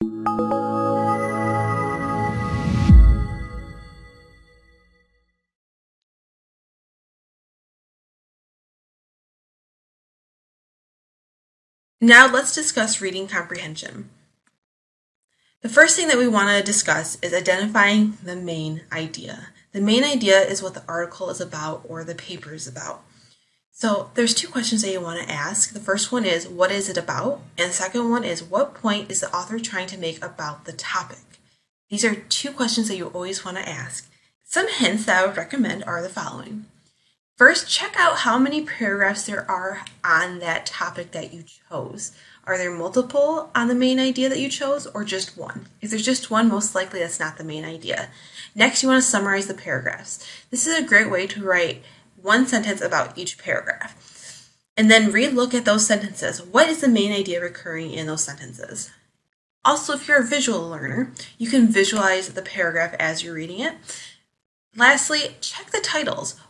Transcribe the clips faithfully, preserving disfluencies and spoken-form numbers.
Now let's discuss reading comprehension. The first thing that we want to discuss is identifying the main idea. The main idea is what the article is about or the paper is about. So there's two questions that you want to ask. The first one is, what is it about? And the second one is, what point is the author trying to make about the topic? These are two questions that you always want to ask. Some hints that I would recommend are the following. First, check out how many paragraphs there are on that topic that you chose. Are there multiple on the main idea that you chose, or just one? If there's just one, most likely that's not the main idea. Next, you want to summarize the paragraphs. This is a great way to write one sentence about each paragraph. And then relook at those sentences. What is the main idea recurring in those sentences? Also, if you're a visual learner, you can visualize the paragraph as you're reading it. Lastly, check the titles.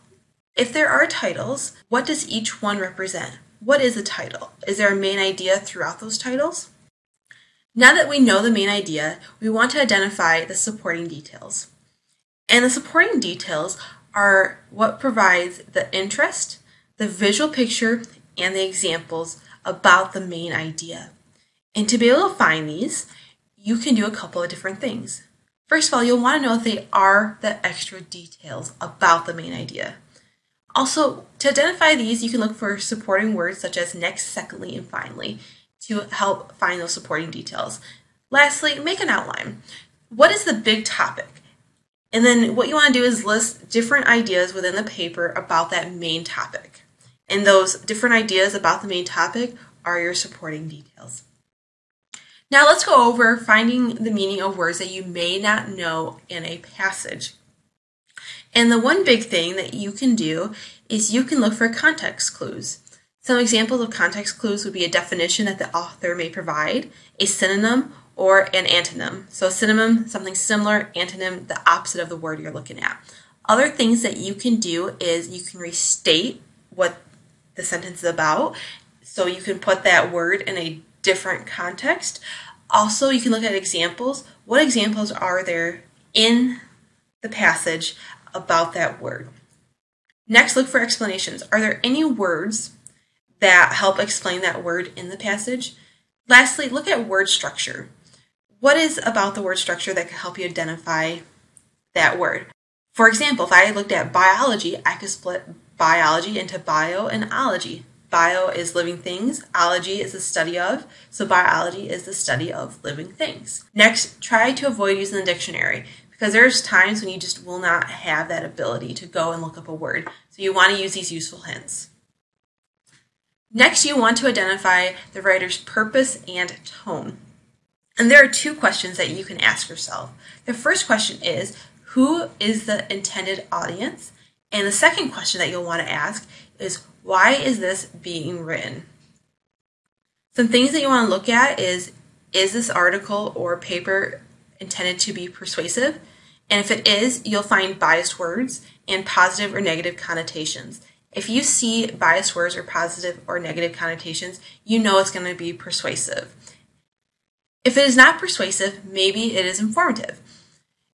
If there are titles, what does each one represent? What is the title? Is there a main idea throughout those titles? Now that we know the main idea, we want to identify the supporting details. And the supporting details are what provides the interest, the visual picture, and the examples about the main idea. And to be able to find these, you can do a couple of different things. First of all, you'll want to know if they are the extra details about the main idea. Also, to identify these, you can look for supporting words such as next, secondly, and finally to help find those supporting details. Lastly, make an outline. What is the big topic? And then what you want to do is list different ideas within the paper about that main topic. And those different ideas about the main topic are your supporting details. Now let's go over finding the meaning of words that you may not know in a passage. And the one big thing that you can do is you can look for context clues. Some examples of context clues would be a definition that the author may provide, a synonym, or an antonym. So a synonym, something similar, antonym, the opposite of the word you're looking at. Other things that you can do is you can restate what the sentence is about. So you can put that word in a different context. Also, you can look at examples. What examples are there in the passage about that word? Next, look for explanations. Are there any words that help explain that word in the passage? Lastly, look at word structure. What is about the word structure that can help you identify that word? For example, if I looked at biology, I could split biology into bio and ology. Bio is living things, ology is the study of, so biology is the study of living things. Next, try to avoid using the dictionary, because there's times when you just will not have that ability to go and look up a word. So you want to use these useful hints. Next, you want to identify the writer's purpose and tone. And there are two questions that you can ask yourself. The first question is, who is the intended audience? And the second question that you'll want to ask is, why is this being written? Some things that you want to look at is, is this article or paper intended to be persuasive? And if it is, you'll find biased words and positive or negative connotations. If you see biased words or positive or negative connotations, you know it's going to be persuasive. If it is not persuasive, maybe it is informative.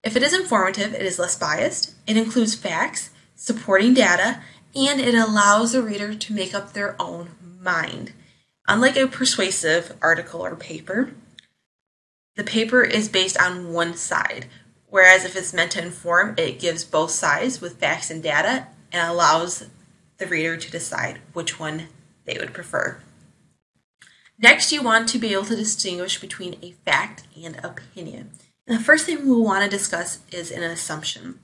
If it is informative, it is less biased, it includes facts, supporting data, and it allows the reader to make up their own mind. Unlike a persuasive article or paper, the paper is based on one side, whereas if it's meant to inform, it gives both sides with facts and data and allows the reader to decide which one they would prefer. Next, you want to be able to distinguish between a fact and opinion. And the first thing we'll want to discuss is an assumption.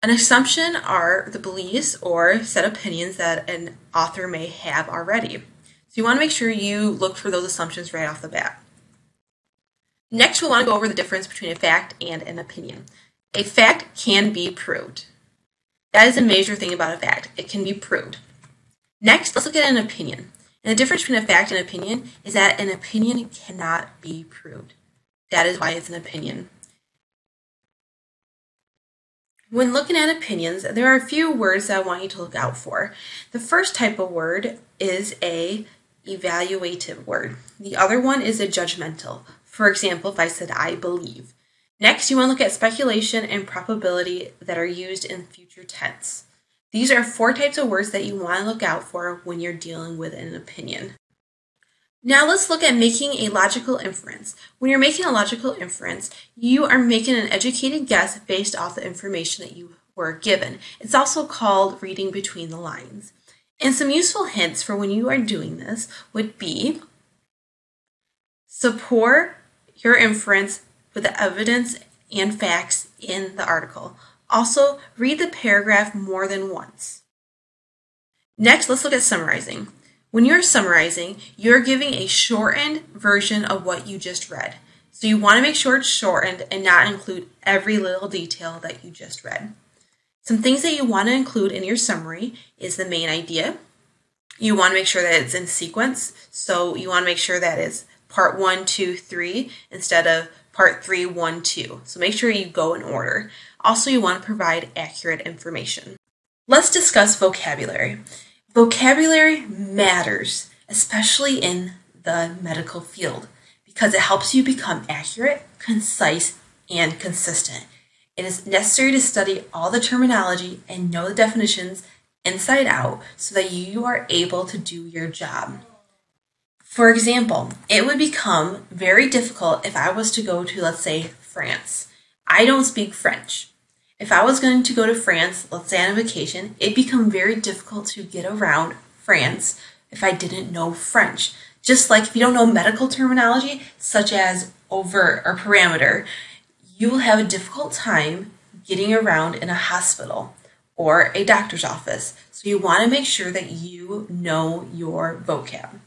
An assumption are the beliefs or set opinions that an author may have already. So you want to make sure you look for those assumptions right off the bat. Next, we'll want to go over the difference between a fact and an opinion. A fact can be proved. That is a major thing about a fact. It can be proved. Next, let's look at an opinion. And the difference between a fact and opinion is that an opinion cannot be proved. That is why it's an opinion. When looking at opinions, there are a few words that I want you to look out for. The first type of word is an evaluative word. The other one is a judgmental. For example, if I said, I believe. Next, you want to look at speculation and probability that are used in future tense. These are four types of words that you want to look out for when you're dealing with an opinion. Now let's look at making a logical inference. When you're making a logical inference, you are making an educated guess based off the information that you were given. It's also called reading between the lines. And some useful hints for when you are doing this would be support your inference with the evidence and facts in the article. Also, read the paragraph more than once. Next, let's look at summarizing. When you're summarizing, you're giving a shortened version of what you just read. So you want to make sure it's shortened and not include every little detail that you just read. Some things that you want to include in your summary is the main idea. You want to make sure that it's in sequence. So you want to make sure that it's part one, two, three instead of part three, one, two. So make sure you go in order. Also, you want to provide accurate information. Let's discuss vocabulary. Vocabulary matters, especially in the medical field, because it helps you become accurate, concise, and consistent. It is necessary to study all the terminology and know the definitions inside out so that you are able to do your job. For example, it would become very difficult if I was to go to, let's say, France. I don't speak French. If I was going to go to France, let's say on a vacation, it'd become very difficult to get around France if I didn't know French. Just like if you don't know medical terminology, such as overt or parameter, you will have a difficult time getting around in a hospital or a doctor's office. So you want to make sure that you know your vocab.